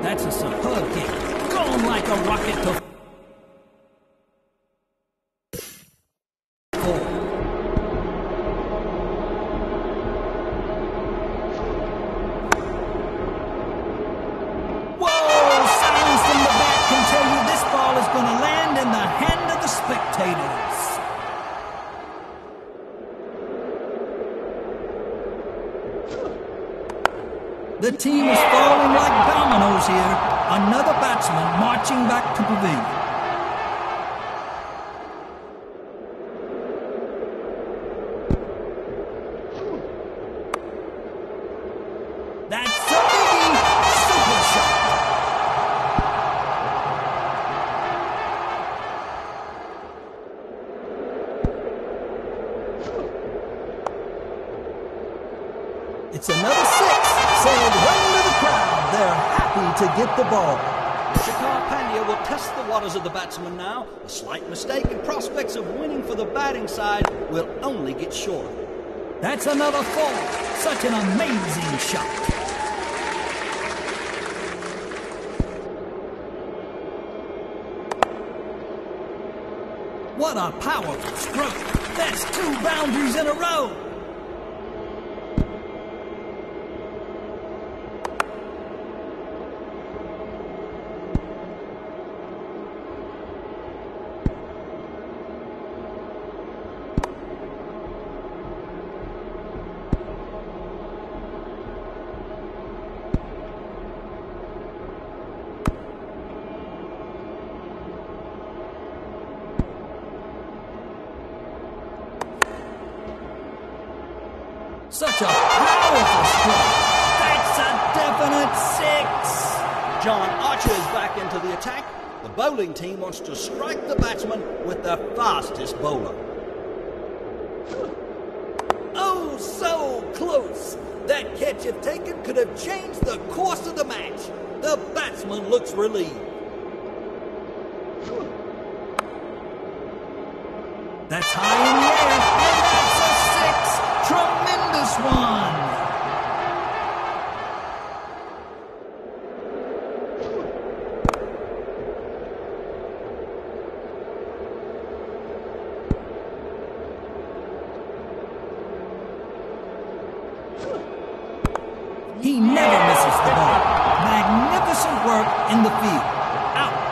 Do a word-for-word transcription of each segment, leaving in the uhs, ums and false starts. That's a superb kick, going like a rocket to... The team is falling like dominoes here. Another batsman marching back to pavilion. It's another six, sailed well into the crowd. They're happy to get the ball. Shikhar Pandya will test the waters of the batsman now. A slight mistake and prospects of winning for the batting side will only get shorter. That's another four. Such an amazing shot. What a powerful stroke. That's two boundaries in a row. Such a powerful stroke. That's a definite six. John Archer is back into the attack. The bowling team wants to strike the batsman with their fastest bowler. Oh, so close. That catch, if taken, could have changed the course of the match. The batsman looks relieved. That's high in the air, and that's a six. Tremendous one. He never misses the ball. Magnificent work in the field. Out.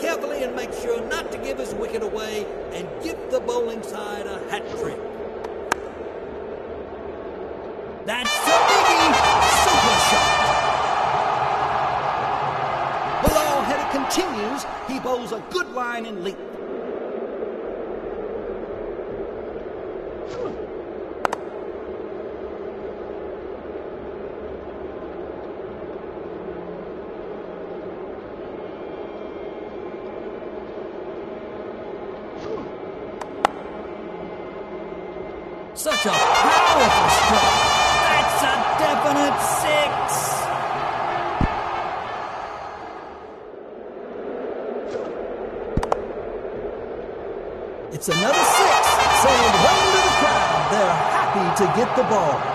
Carefully and make sure not to give his wicket away and give the bowling side a hat trick. That's a biggie, super shot. The long header continues. He bowls a good line and leap. Such a powerful stroke. That's a definite six. It's another six. Sailed well into the crowd. They're happy to get the ball.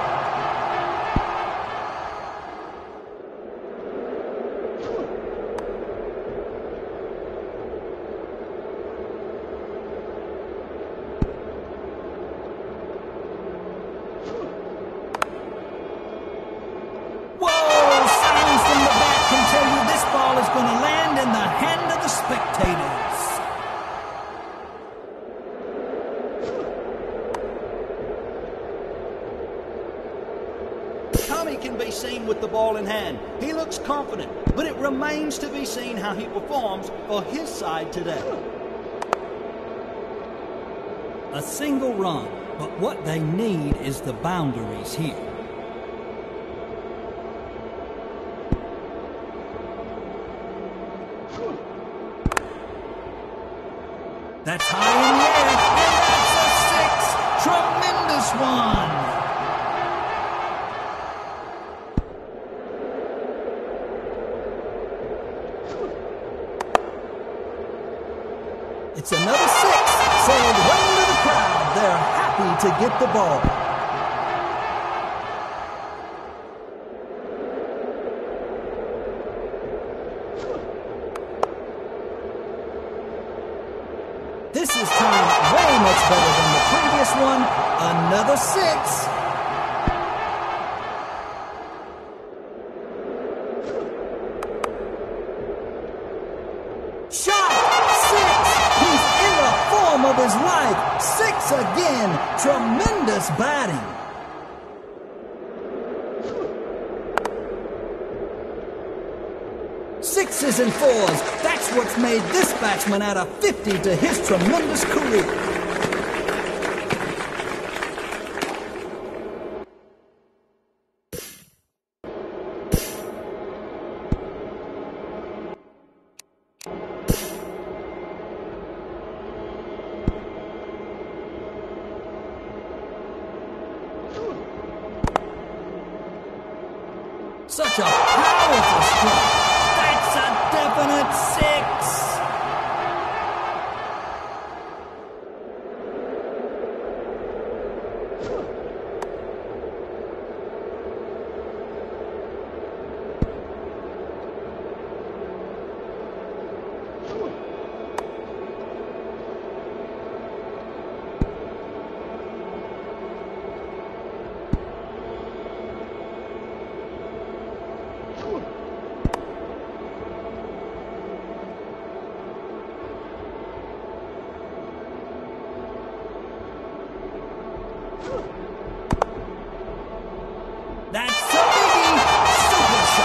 spectators. Tommy can be seen with the ball in hand. He looks confident, but it remains to be seen how he performs for his side today. A single run, but what they need is the boundaries here. That's high in the air, and that's a six. Tremendous one. It's another six, sailed well into the crowd. They're happy to get the ball. This is time way much better than the previous one. Another six. Shot! Six! He's in the form of his life. Six again. Tremendous batting. Sixes and fours, that's what's made this batsman out of fifty to his tremendous career. Such a powerful strike. Definite six. That's a biggie! Super shot!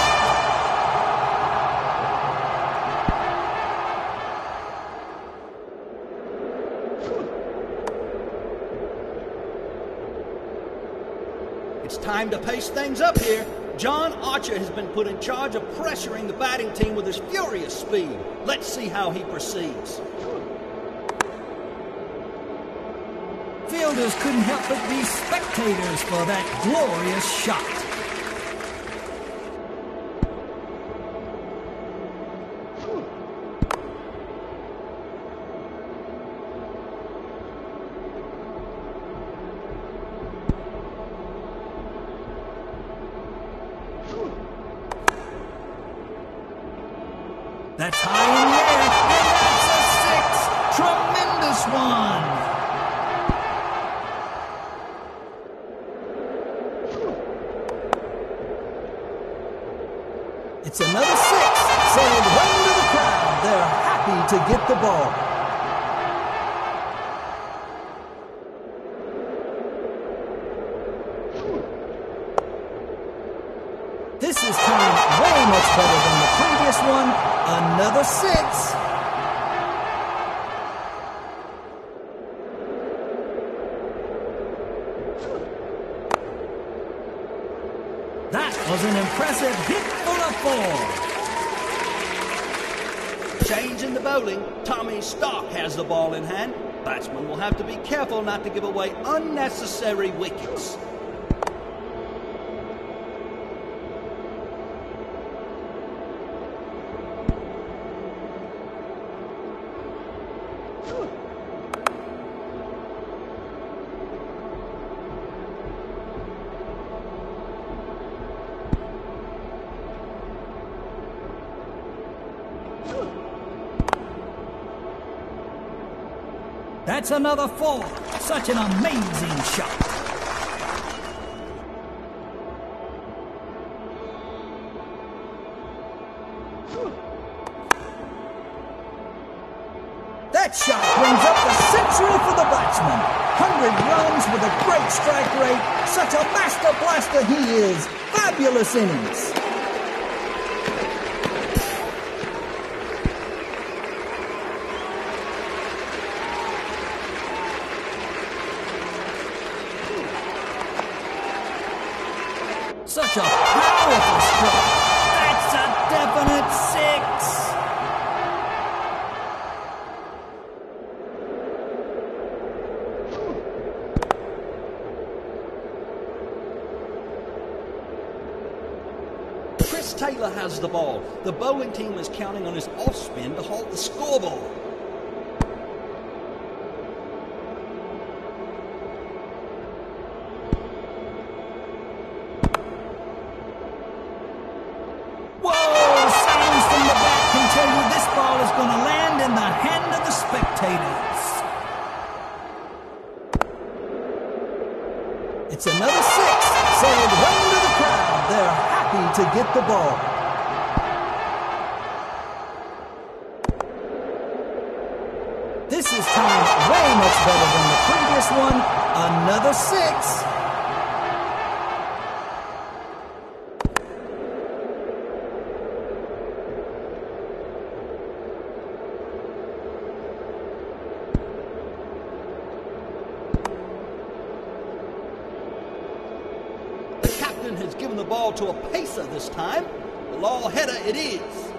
It's time to pace things up here. John Archer has been put in charge of pressuring the batting team with his furious speed. Let's see how he proceeds. Fielders couldn't help but be spectators for that glorious shot. That's high in the air, and that's a six. Tremendous one. It's another six, sailed well into the crowd. They're happy to get the ball. This is time way much better than the previous one. Another six. That was an impressive hit for a four. Change in the bowling. Tommy Stark has the ball in hand. Batsman will have to be careful not to give away unnecessary wickets. That's another four. Such an amazing shot. That shot brings up the century for the batsman. one hundred runs with a great strike rate. Such a master blaster he is. Fabulous innings. Such a powerful strike. That's a definite six. Taylor has the ball. The bowling team is counting on his off spin to halt the scoreboard. Whoa! Sounds from the back can tell you this ball is going to land in the hand of the spectators. It's another six. Sailed well to the crowd. They're to get the ball. This is time way much better than the previous one. Another six. Has given the ball to a pacer this time. The long header it is.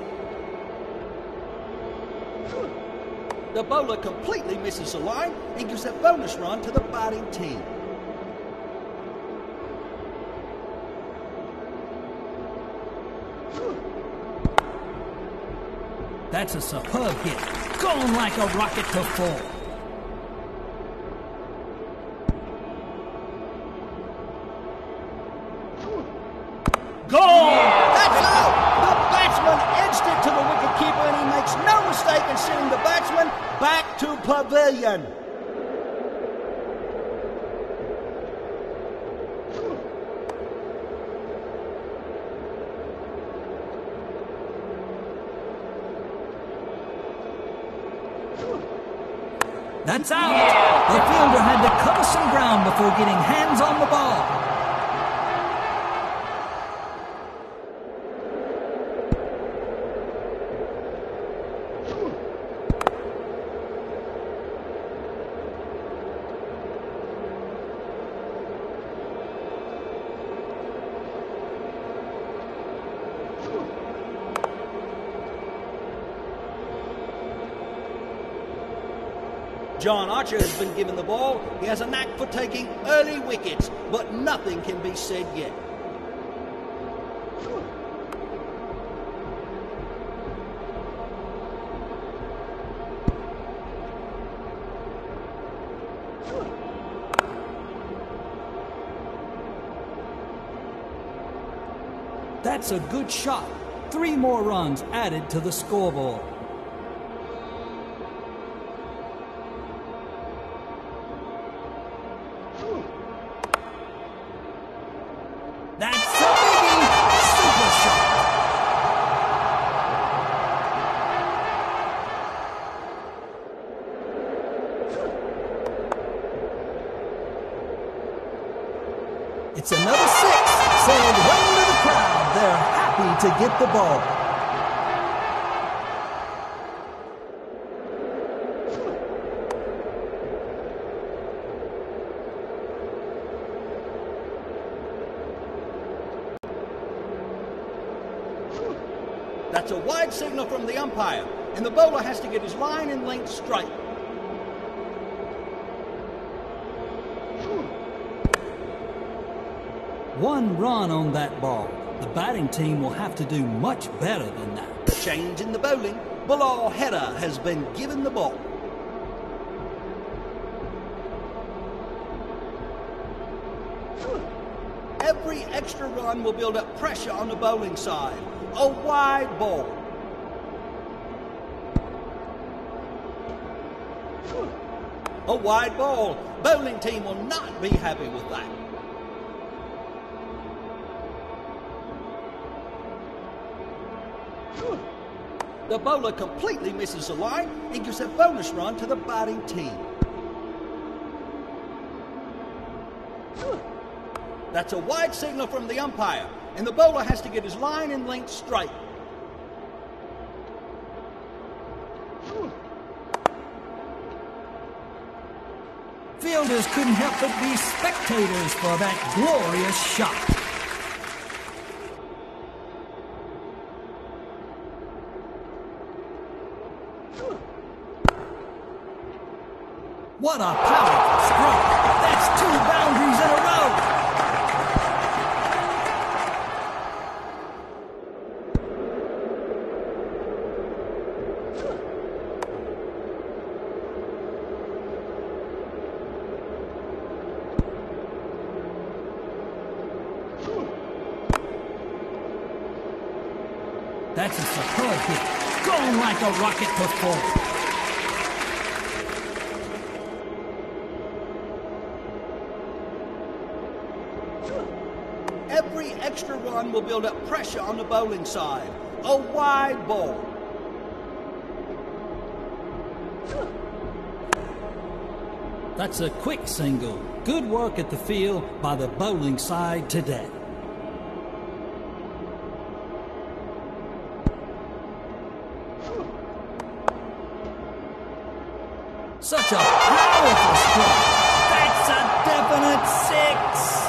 The bowler completely misses the line and gives a bonus run to the batting team. That's a superb hit. Gone like a rocket to fall. Sending the batsman back to pavilion. That's out. Yeah. The fielder had to cover some ground before getting hands on the ball. John Archer has been given the ball. He has a knack for taking early wickets, but nothing can be said yet. That's a good shot. Three more runs added to the scoreboard. It's another six, sailed well into the crowd. They're happy to get the ball. That's a wide signal from the umpire, and the bowler has to get his line and length straight. One run on that ball. The batting team will have to do much better than that. Change in the bowling. Bilal Header has been given the ball. Every extra run will build up pressure on the bowling side. A wide ball. A wide ball. Bowling team will not be happy with that. The bowler completely misses the line and gives a bonus run to the batting team. That's a wide signal from the umpire, and the bowler has to get his line and length straight. Fielders couldn't help but be spectators for that glorious shot. What a powerful strike! That's two boundaries in a That's a superb hit, going like a rocket to full. Every extra run will build up pressure on the bowling side. A wide ball. That's a quick single. Good work at the field by the bowling side today. Such a powerful stroke. That's a definite six.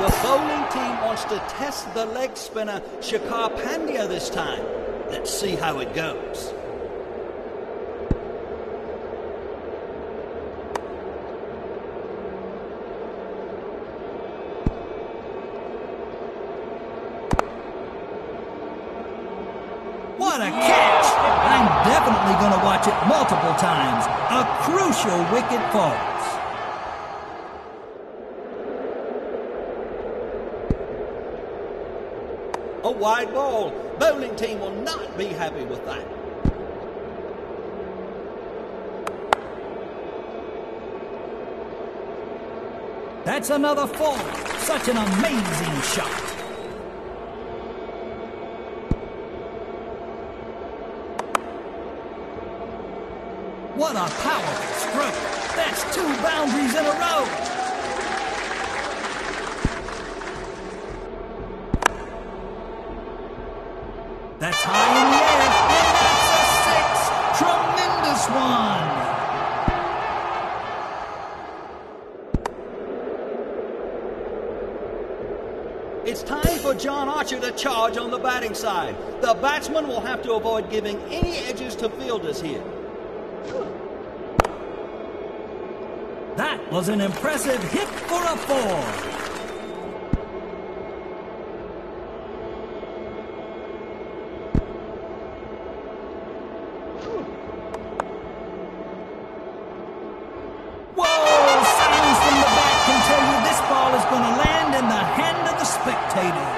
The bowling team wants to test the leg spinner Shikhar Pandya this time. Let's see how it goes. What a catch! Definitely going to watch it multiple times. A crucial wicket falls. A wide ball. Bowling team will not be happy with that. That's another fall. Such an amazing shot. What a powerful stroke. That's two boundaries in a row. That's high in the air, and that's a six. Tremendous one. It's time for John Archer to charge on the batting side. The batsman will have to avoid giving any edges to fielders here. That was an impressive hit for a four. Whoa! Sounds from the back can tell you this ball is going to land in the hand of the spectators.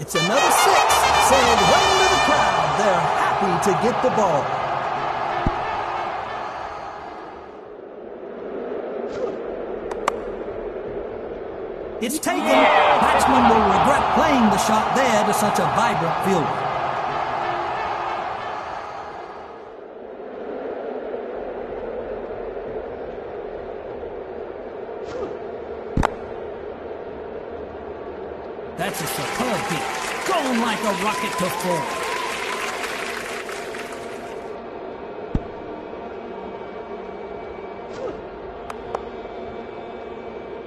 It's another six, sailed well into the crowd. They're happy to get the ball. It's taken. Yeah. Batsman will regret playing the shot there to such a vibrant fielder. That's a superb hit, going like a rocket to full.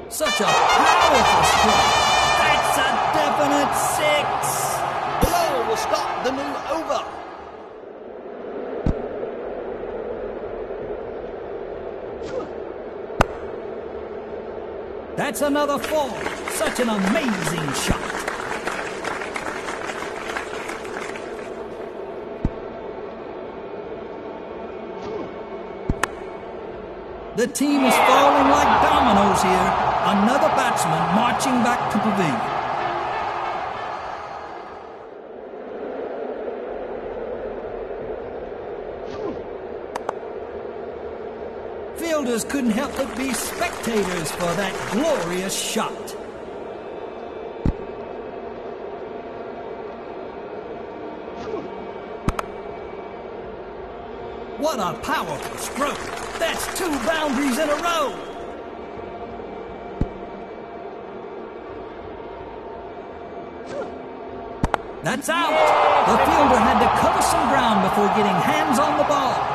Such a powerful stroke. That's a definite six. The ball will stop the new over. That's another four. Such an amazing shot. The team is falling like dominoes here. Another batsman marching back to pavilion. Fielders couldn't help but be spectators for that glorious shot. What a powerful stroke! That's two boundaries in a row! That's out! The fielder had to cover some ground before getting hands on the ball.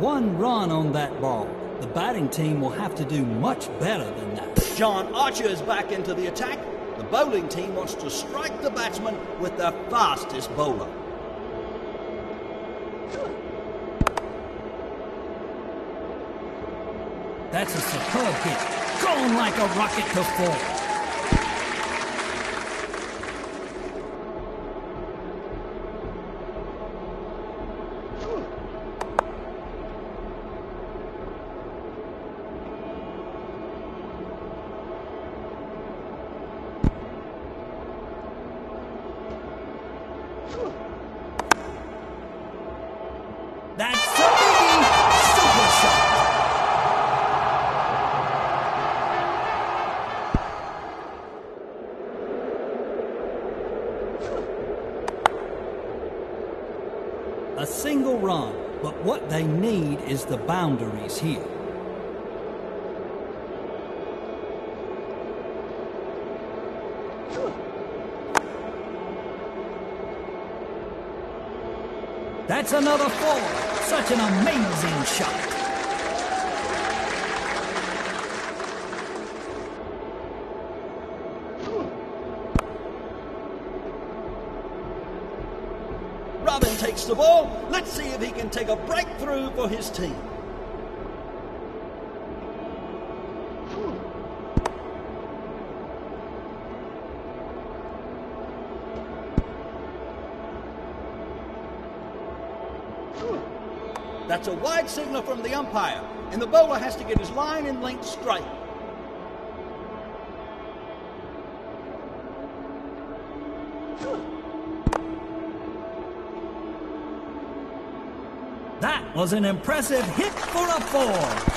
One run on that ball. The batting team will have to do much better than that. John Archer is back into the attack. The bowling team wants to strike the batsman with their fastest bowler. That's a superb hit. Gone like a rocket to four. A single run, but what they need is the boundaries here. That's another four. Such an amazing shot. Takes the ball. Let's see if he can take a breakthrough for his team. That's a wide signal from the umpire, and the bowler has to get his line and length straight. That was an impressive hit for a four.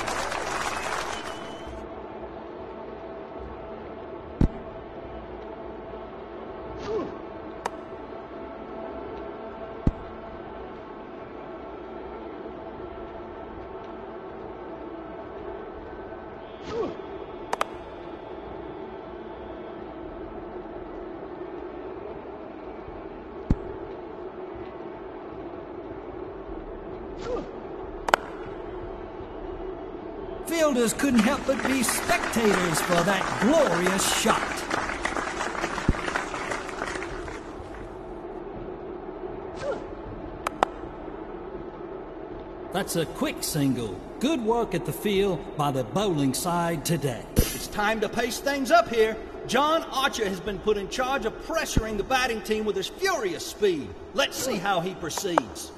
Fielders couldn't help but be spectators for that glorious shot. That's a quick single. Good work at the field by the bowling side today. It's time to pace things up here. John Archer has been put in charge of pressuring the batting team with his furious speed. Let's see how he proceeds.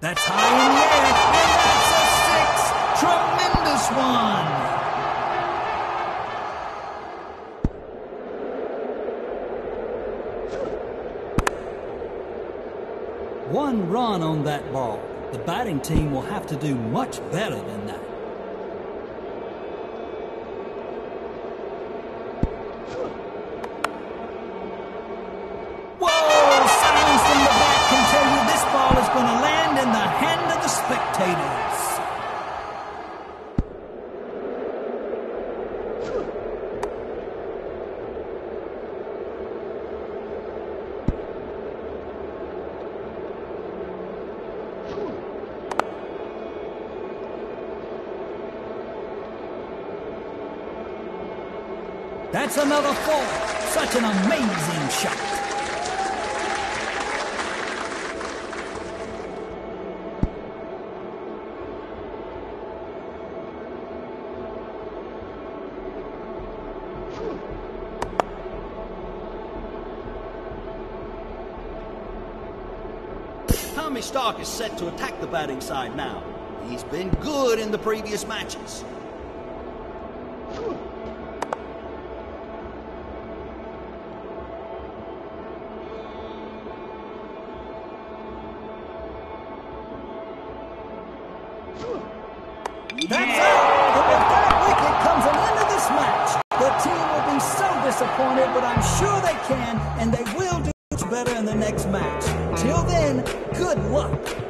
That's high in the air, and that's a six. Tremendous one. One run on that ball. The batting team will have to do much better than that. That's another four. Such an amazing shot. Tommy Stark is set to attack the batting side now. He's been good in the previous matches. That's it. And if that wicket comes an end to this match, the team will be so disappointed, but I'm sure they can, and they will do much better in the next match. Till then, good luck.